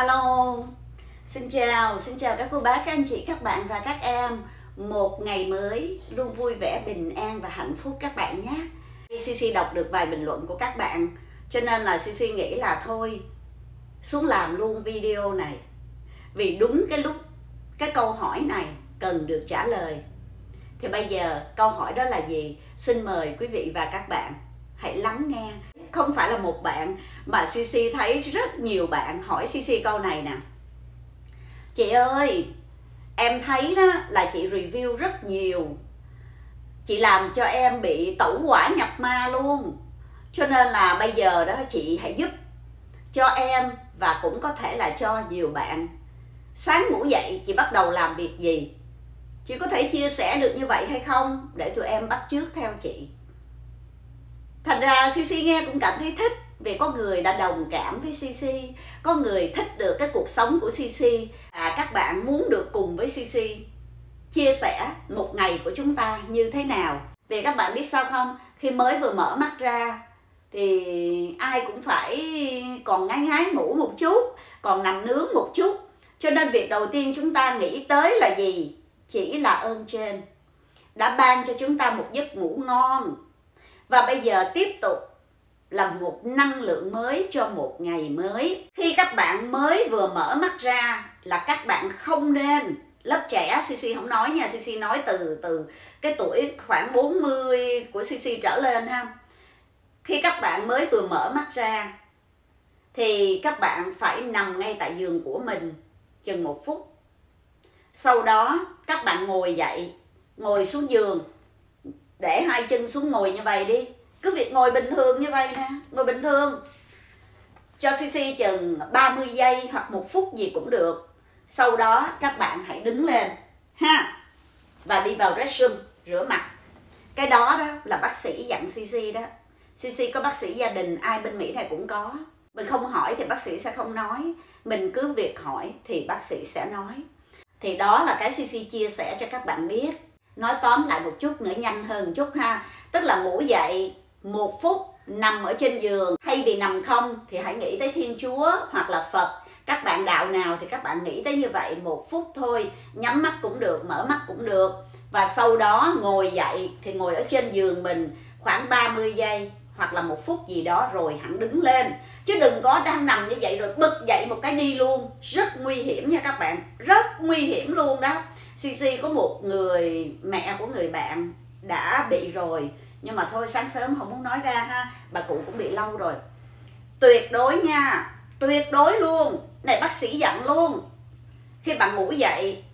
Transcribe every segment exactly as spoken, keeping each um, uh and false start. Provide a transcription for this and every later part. Hello, xin chào, xin chào các cô bác, các anh chị, các bạn và các em. Một ngày mới luôn vui vẻ, bình an và hạnh phúc các bạn nhé. xê xê đọc được vài bình luận của các bạn, cho nên là xê xê nghĩ là thôi xuống làm luôn video này. Vì đúng cái lúc cái câu hỏi này cần được trả lời. Thì bây giờ câu hỏi đó là gì? Xin mời quý vị và các bạn hãy lắng nghe. Không phải là một bạn mà xê xê thấy rất nhiều bạn hỏi xê xê câu này nè. Chị ơi, em thấy đó là chị review rất nhiều, chị làm cho em bị tẩu hỏa nhập ma luôn, cho nên là bây giờ đó chị hãy giúp cho em và cũng có thể là cho nhiều bạn. Sáng ngủ dậy chị bắt đầu làm việc gì? Chị có thể chia sẻ được như vậy hay không để tụi em bắt chước theo chị? Thành ra xê xê nghe cũng cảm thấy thích vì có người đã đồng cảm với xê xê, có người thích được cái cuộc sống của xê xê. À, các bạn muốn được cùng với xê xê chia sẻ một ngày của chúng ta như thế nào? Vì các bạn biết sao không? Khi mới vừa mở mắt ra thì ai cũng phải còn ngái ngái ngủ một chút, còn nằm nướng một chút. Cho nên việc đầu tiên chúng ta nghĩ tới là gì? Chỉ là ơn trên đã ban cho chúng ta một giấc ngủ ngon. Và bây giờ tiếp tục là một năng lượng mới cho một ngày mới. Khi các bạn mới vừa mở mắt ra là các bạn không nên, lớp trẻ xê xê không nói nha, xê xê nói từ từ cái tuổi khoảng bốn mươi của xê xê trở lên ha. Khi các bạn mới vừa mở mắt ra thì các bạn phải nằm ngay tại giường của mình chừng một phút. Sau đó các bạn ngồi dậy, ngồi xuống giường, để hai chân xuống ngồi như vậy đi. Cứ việc ngồi bình thường như vậy nè, ngồi bình thường. Cho xê xê chừng ba mươi giây hoặc một phút gì cũng được. Sau đó các bạn hãy đứng lên ha, và đi vào restroom rửa mặt. Cái đó đó là bác sĩ dặn xê xê đó. xê xê có bác sĩ gia đình, ai bên Mỹ này cũng có. Mình không hỏi thì bác sĩ sẽ không nói, mình cứ việc hỏi thì bác sĩ sẽ nói. Thì đó là cái xê xê chia sẻ cho các bạn biết. Nói tóm lại một chút nữa, nhanh hơn một chút ha. Tức là ngủ dậy một phút, nằm ở trên giường. Thay vì nằm không thì hãy nghĩ tới Thiên Chúa hoặc là Phật. Các bạn đạo nào thì các bạn nghĩ tới như vậy. Một phút thôi, nhắm mắt cũng được, mở mắt cũng được. Và sau đó ngồi dậy thì ngồi ở trên giường mình khoảng ba mươi giây hoặc là một phút gì đó rồi hẳn đứng lên. Chứ đừng có đang nằm như vậy rồi bật dậy một cái đi luôn. Rất nguy hiểm nha các bạn, rất nguy hiểm luôn đó. xê xê có một người mẹ của người bạn đã bị rồi, nhưng mà thôi sáng sớm không muốn nói ra ha, bà cụ cũng bị lâu rồi. Tuyệt đối nha, tuyệt đối luôn, này bác sĩ dặn luôn. Khi bạn ngủ dậy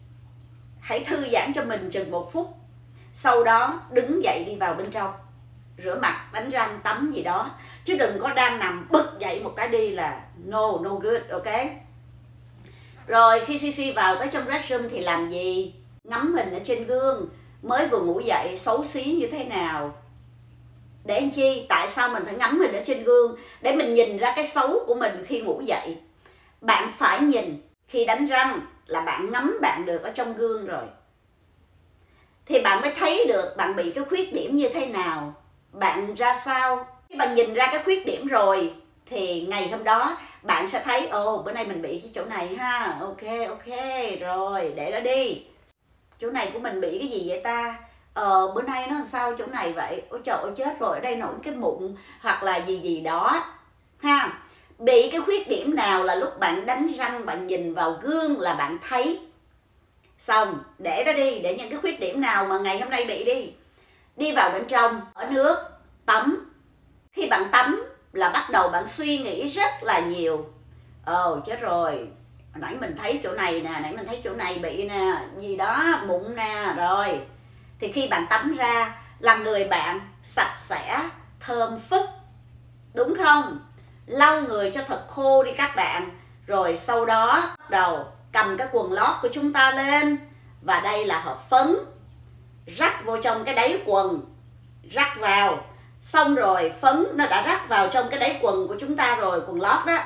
hãy thư giãn cho mình chừng một phút, sau đó đứng dậy đi vào bên trong, rửa mặt, đánh răng, tắm gì đó. Chứ đừng có đang nằm bật dậy một cái đi là no, no good, ok? Rồi khi xê xê vào tới trong restroom thì làm gì? Ngắm mình ở trên gương, mới vừa ngủ dậy xấu xí như thế nào. Để làm chi? Tại sao mình phải ngắm mình ở trên gương? Để mình nhìn ra cái xấu của mình khi ngủ dậy. Bạn phải nhìn, khi đánh răng là bạn ngắm bạn được ở trong gương rồi. Thì bạn mới thấy được bạn bị cái khuyết điểm như thế nào, bạn ra sao. Khi bạn nhìn ra cái khuyết điểm rồi thì ngày hôm đó bạn sẽ thấy ồ oh, bữa nay mình bị cái chỗ này ha, ok ok rồi để đó đi. Chỗ này của mình bị cái gì vậy ta? Ờ bữa nay nó làm sao chỗ này vậy? Ôi trời ơi chết rồi, ở đây nổi cái mụn hoặc là gì gì đó ha. Bị cái khuyết điểm nào là lúc bạn đánh răng bạn nhìn vào gương là bạn thấy. Xong để đó đi, để những cái khuyết điểm nào mà ngày hôm nay bị đi. Đi vào bên trong, ở nước, tắm. Khi bạn tắm là bắt đầu bạn suy nghĩ rất là nhiều. Ồ chết rồi, hồi nãy mình thấy chỗ này nè, nãy mình thấy chỗ này bị nè, gì đó, mụn nè, rồi. Thì khi bạn tắm ra là người bạn sạch sẽ, thơm phức, đúng không? Lau người cho thật khô đi các bạn. Rồi sau đó bắt đầu cầm cái quần lót của chúng ta lên. Và đây là hộp phấn, rắc vô trong cái đáy quần, rắc vào. Xong rồi phấn nó đã rắc vào trong cái đáy quần của chúng ta rồi, quần lót đó.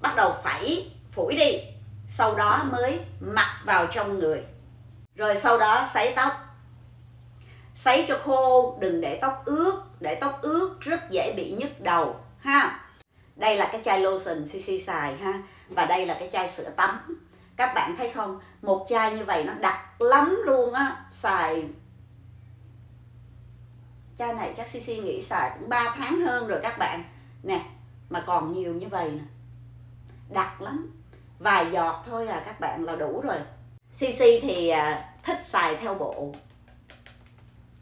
Bắt đầu phẩy, phủi đi. Sau đó mới mặc vào trong người. Rồi sau đó sấy tóc. Sấy cho khô, đừng để tóc ướt. Để tóc ướt rất dễ bị nhức đầu ha. Đây là cái chai lotion xê xê xài ha. Và đây là cái chai sữa tắm. Các bạn thấy không? Một chai như vậy nó đặc lắm luôn á. Xài chai này chắc xê xê nghĩ xài cũng ba tháng hơn rồi các bạn. Nè, mà còn nhiều như vậy nè. Đặc lắm. Vài giọt thôi à các bạn là đủ rồi. xê xê thì thích xài theo bộ.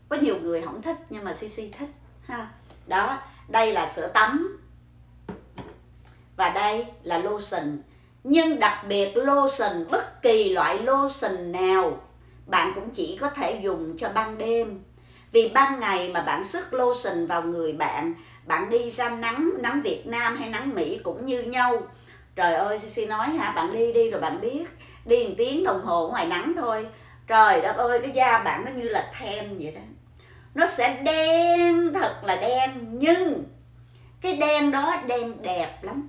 Có nhiều người không thích nhưng mà xê xê thích ha. Đó, đây là sữa tắm. Và đây là lotion. Nhưng đặc biệt lotion, bất kỳ loại lotion nào bạn cũng chỉ có thể dùng cho ban đêm. Vì ban ngày mà bạn sức lotion vào người bạn, bạn đi ra nắng, nắng Việt Nam hay nắng Mỹ cũng như nhau. Trời ơi, xê xê nói hả, bạn đi đi rồi bạn biết. Đi một tiếng đồng hồ ngoài nắng thôi, trời đất ơi, cái da bạn nó như là then vậy đó. Nó sẽ đen, thật là đen. Nhưng cái đen đó đen đẹp lắm.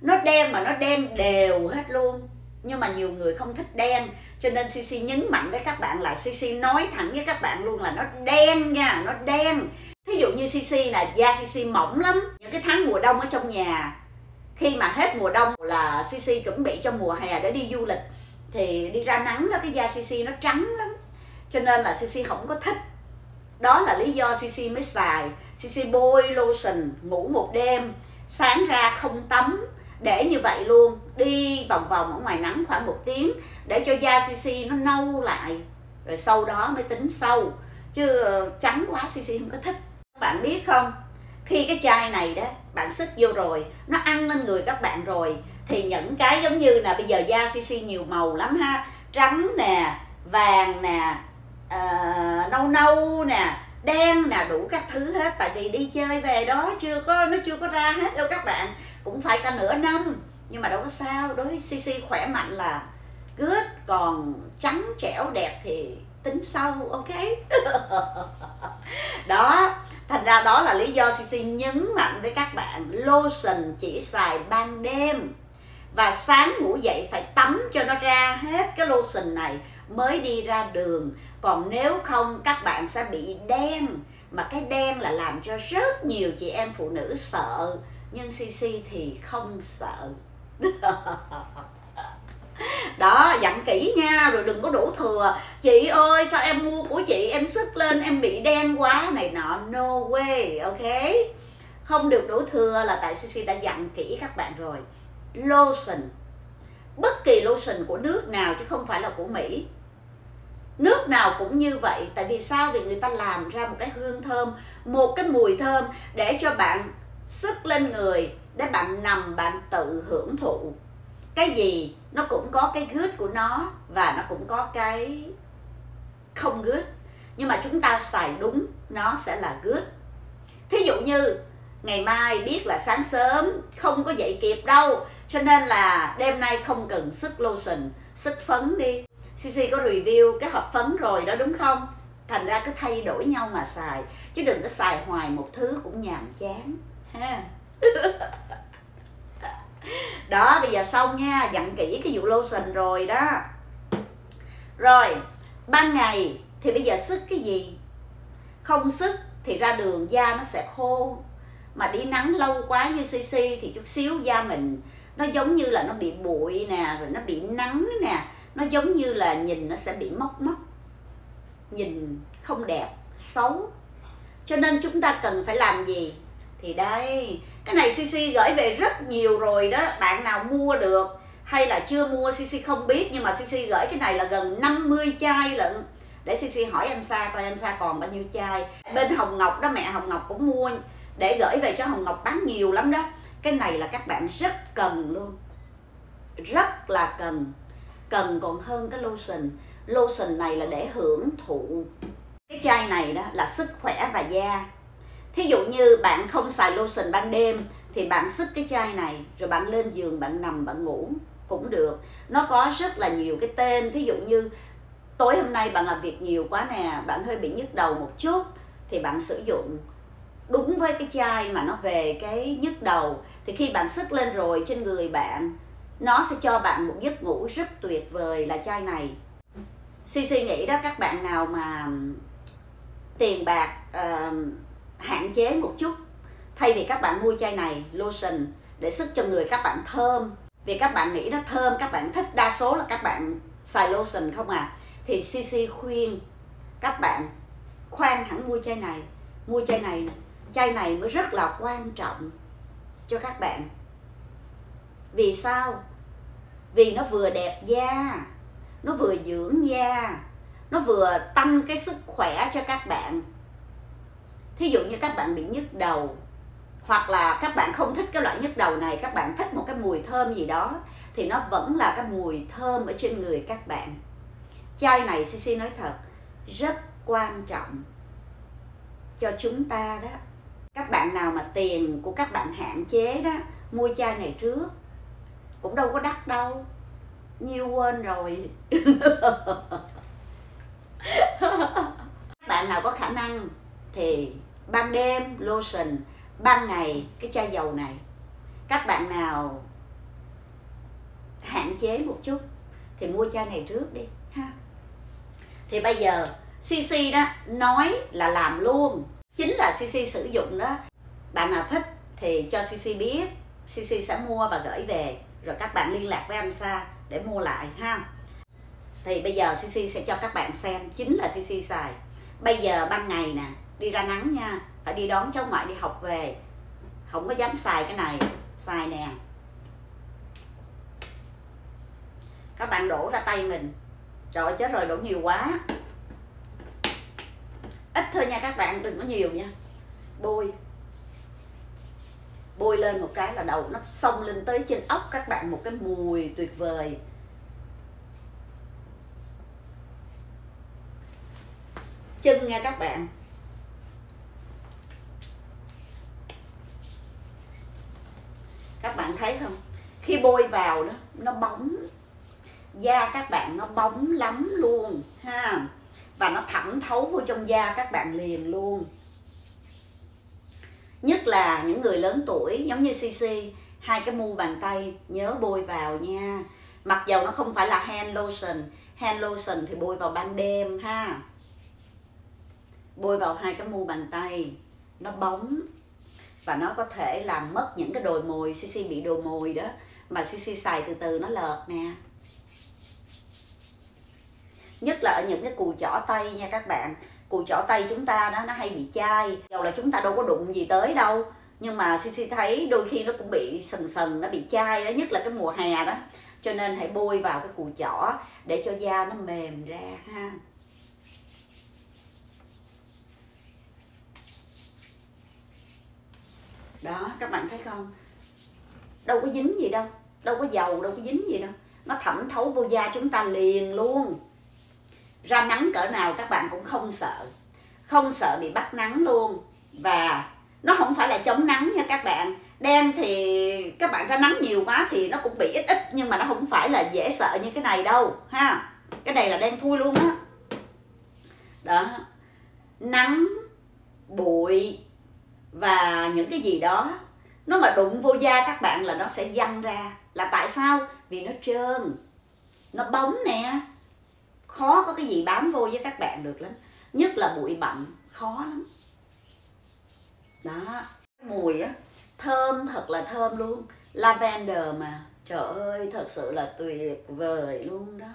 Nó đen mà nó đen đều hết luôn. Nhưng mà nhiều người không thích đen, cho nên xê xê nhấn mạnh với các bạn là xê xê nói thẳng với các bạn luôn là nó đen nha, nó đen. Thí dụ như xê xê là da xê xê mỏng lắm. Những cái tháng mùa đông ở trong nhà, khi mà hết mùa đông là xê xê chuẩn bị cho mùa hè để đi du lịch, thì đi ra nắng đó cái da xê xê nó trắng lắm, cho nên là xê xê không có thích. Đó là lý do xê xê mới xài. xê xê bôi lotion, ngủ một đêm, sáng ra không tắm, để như vậy luôn, đi vòng vòng ở ngoài nắng khoảng một tiếng để cho da xê xê nó nâu lại, rồi sau đó mới tính sau. Chứ trắng quá xê xê không có thích. Các bạn biết không, khi cái chai này đó bạn xức vô rồi, nó ăn lên người các bạn rồi, thì những cái giống như là bây giờ da xê xê nhiều màu lắm ha, trắng nè, vàng nè, uh, nâu nâu nè, đen nè, đủ các thứ hết. Tại vì đi chơi về đó chưa có, nó chưa có ra hết đâu các bạn, cũng phải cả nửa năm. Nhưng mà đâu có sao, đối với xê xê khỏe mạnh là good, còn trắng trẻo đẹp thì tính sau, ok. Đó, thành ra đó là lý do xê xê nhấn mạnh với các bạn lotion chỉ xài ban đêm, và sáng ngủ dậy phải tắm cho nó ra hết cái lotion này mới đi ra đường. Còn nếu không các bạn sẽ bị đen, mà cái đen là làm cho rất nhiều chị em phụ nữ sợ, nhưng xê xê thì không sợ. Đó, dặn kỹ nha, rồi đừng có đổ thừa. Chị ơi, sao em mua của chị em sức lên em bị đen quá này nọ, no way, ok. Không được đổ thừa là tại xê xê đã dặn kỹ các bạn rồi. Lotion, bất kỳ lotion của nước nào chứ không phải là của Mỹ, nước nào cũng như vậy. Tại vì sao? Vì người ta làm ra một cái hương thơm, một cái mùi thơm để cho bạn sức lên người, để bạn nằm bạn tự hưởng thụ. Cái gì nó cũng có cái good của nó và nó cũng có cái không good, nhưng mà chúng ta xài đúng nó sẽ là good. Thí dụ như ngày mai biết là sáng sớm không có dậy kịp đâu, cho nên là đêm nay không cần sức lotion, sức phấn đi. xê xê có review cái hộp phấn rồi đó đúng không? Thành ra cứ thay đổi nhau mà xài, chứ đừng có xài hoài một thứ cũng nhàm chán ha. Đó, bây giờ xong nha, dặn kỹ cái vụ lotion rồi đó. Rồi, ban ngày thì bây giờ sức cái gì? Không sức thì ra đường da nó sẽ khô, mà đi nắng lâu quá như xê xê thì chút xíu da mình nó giống như là nó bị bụi nè, rồi nó bị nắng nè, nó giống như là nhìn nó sẽ bị móc móc, nhìn không đẹp, xấu. Cho nên chúng ta cần phải làm gì? Thì đây, cái này xê xê gửi về rất nhiều rồi đó. Bạn nào mua được hay là chưa mua xê xê không biết, nhưng mà xê xê gửi cái này là gần năm mươi chai lận. Để xê xê hỏi em Sa coi em Sa còn bao nhiêu chai. Bên Hồng Ngọc đó, mẹ Hồng Ngọc cũng mua để gửi về cho Hồng Ngọc, bán nhiều lắm đó. Cái này là các bạn rất cần luôn, rất là cần. Cần còn hơn cái lotion. Lotion này là để hưởng thụ. Cái chai này đó là sức khỏe và da. Thí dụ như bạn không xài lotion ban đêm thì bạn xức cái chai này rồi bạn lên giường bạn nằm bạn ngủ cũng được. Nó có rất là nhiều cái tên. Thí dụ như tối hôm nay bạn làm việc nhiều quá nè, bạn hơi bị nhức đầu một chút, thì bạn sử dụng đúng với cái chai mà nó về cái nhức đầu, thì khi bạn xức lên rồi trên người bạn, nó sẽ cho bạn một giấc ngủ rất tuyệt vời là chai này. xê xê nghĩ đó, các bạn nào mà tiền bạc uh, hạn chế một chút, thay vì các bạn mua chai này lotion để sức cho người các bạn thơm. Vì các bạn nghĩ nó thơm, các bạn thích, đa số là các bạn xài lotion không à. Thì xê xê khuyên các bạn khoan hẳn mua chai này, mua chai này nè. Chai này mới rất là quan trọng cho các bạn. Vì sao? Vì nó vừa đẹp da, nó vừa dưỡng da, nó vừa tăng cái sức khỏe cho các bạn. Thí dụ như các bạn bị nhức đầu, hoặc là các bạn không thích cái loại nhức đầu này, các bạn thích một cái mùi thơm gì đó, thì nó vẫn là cái mùi thơm ở trên người các bạn. Chai này xê xê nói thật rất quan trọng cho chúng ta đó. Các bạn nào mà tiền của các bạn hạn chế đó, mua chai này trước, cũng đâu có đắt đâu, nhiêu quên rồi. Các bạn nào có khả năng thì ban đêm lotion, ban ngày cái chai dầu này. Các bạn nào hạn chế một chút thì mua chai này trước đi ha. Thì bây giờ xê xê đó nói là làm luôn, chính là xê xê sử dụng đó. Bạn nào thích thì cho xê xê biết, xê xê sẽ mua và gửi về, rồi các bạn liên lạc với anh Sa để mua lại ha. Thì bây giờ xê xê sẽ cho các bạn xem chính là xê xê xài. Bây giờ ban ngày nè, đi ra nắng nha, phải đi đón cháu ngoại đi học về, không có dám xài cái này. Xài nè, các bạn đổ ra tay mình. Trời ơi, chết rồi, đổ nhiều quá. Ít thôi nha các bạn, đừng có nhiều nha. Bôi Bôi lên một cái là đầu nó xông lên tới trên ốc các bạn, một cái mùi tuyệt vời. Chân nha các bạn. Các bạn thấy không? Khi bôi vào đó, nó bóng. Da các bạn nó bóng lắm luôn ha. Và nó thẩm thấu vô trong da các bạn liền luôn. Nhất là những người lớn tuổi giống như xê xê, hai cái mu bàn tay nhớ bôi vào nha. Mặc dầu nó không phải là hand lotion, hand lotion thì bôi vào ban đêm ha. Bôi vào hai cái mu bàn tay, nó bóng. Và nó có thể làm mất những cái đồi mồi, xê xê bị đồi mồi đó. Mà xê xê xài từ từ nó lợt nè. Nhất là ở những cái cù chỏ tay nha các bạn. Cù chỏ tay chúng ta đó, nó hay bị chai. Dầu là chúng ta đâu có đụng gì tới đâu, nhưng mà xê xê thấy đôi khi nó cũng bị sần sần, nó bị chai đó, nhất là cái mùa hè đó. Cho nên hãy bôi vào cái cù chỏ để cho da nó mềm ra ha. Đó, các bạn thấy không? Đâu có dính gì đâu, đâu có dầu, đâu có dính gì đâu. Nó thẩm thấu vô da chúng ta liền luôn. Ra nắng cỡ nào các bạn cũng không sợ, không sợ bị bắt nắng luôn. Và nó không phải là chống nắng nha các bạn. Đêm thì các bạn ra nắng nhiều quá thì nó cũng bị ít ít, nhưng mà nó không phải là dễ sợ như cái này đâu ha. Cái này là đen thui luôn á. Đó. Đó, nắng, bụi và những cái gì đó, nó mà đụng vô da các bạn là nó sẽ văng ra. Là tại sao? Vì nó trơn, nó bóng nè, khó có cái gì bám vô với các bạn được lắm. Nhất là bụi bặm, khó lắm. Đó, mùi á, thơm, thật là thơm luôn. Lavender mà, trời ơi, thật sự là tuyệt vời luôn đó.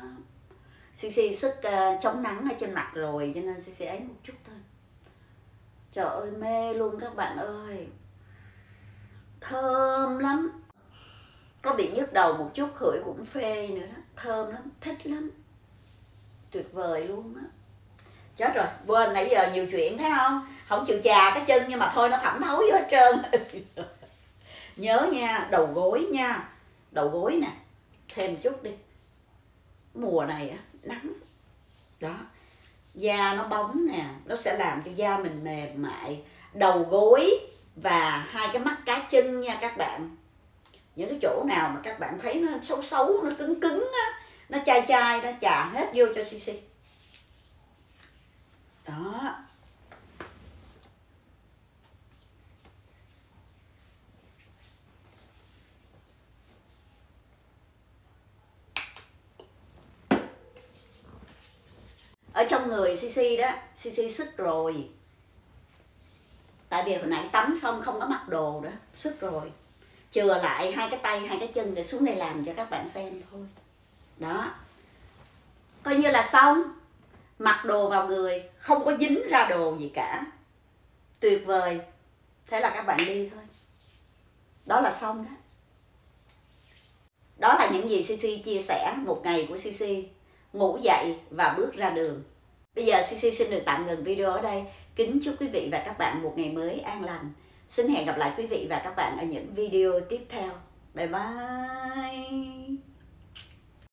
xê xê sức uh, chống nắng ở trên mặt rồi, cho nên xê xê ấy một chút thôi. Trời ơi, mê luôn các bạn ơi. Thơm lắm. Có bị nhức đầu một chút, hửi cũng phê nữa đó. Thơm lắm, thích lắm, tuyệt vời luôn á. Chết rồi, quên, nãy giờ nhiều chuyện thấy không, không chịu chà cái chân, nhưng mà thôi nó thẩm thấu vô hết trơn. Nhớ nha, đầu gối nha, đầu gối nè, thêm chút đi, mùa này á, nắng đó, da nó bóng nè, nó sẽ làm cho da mình mềm mại. Đầu gối và hai cái mắt cá chân nha các bạn. Những cái chỗ nào mà các bạn thấy nó xấu xấu, nó cứng cứng á, nó chai chai đó, chà hết vô cho xê xê. Đó. Ở trong người xê xê đó, xê xê sức rồi. Tại vì hồi nãy tắm xong không có mặc đồ đó, sức rồi. chừa lại hai cái tay, hai cái chân để xuống đây làm cho các bạn xem thôi. Đó, coi như là xong. Mặc đồ vào người, không có dính ra đồ gì cả. Tuyệt vời. Thế là các bạn đi thôi. Đó là xong đó. Đó là những gì xê xê chia sẻ một ngày của xê xê. Ngủ dậy và bước ra đường. Bây giờ xê xê xin được tạm ngừng video ở đây. Kính chúc quý vị và các bạn một ngày mới an lành. Xin hẹn gặp lại quý vị và các bạn ở những video tiếp theo. Bye bye.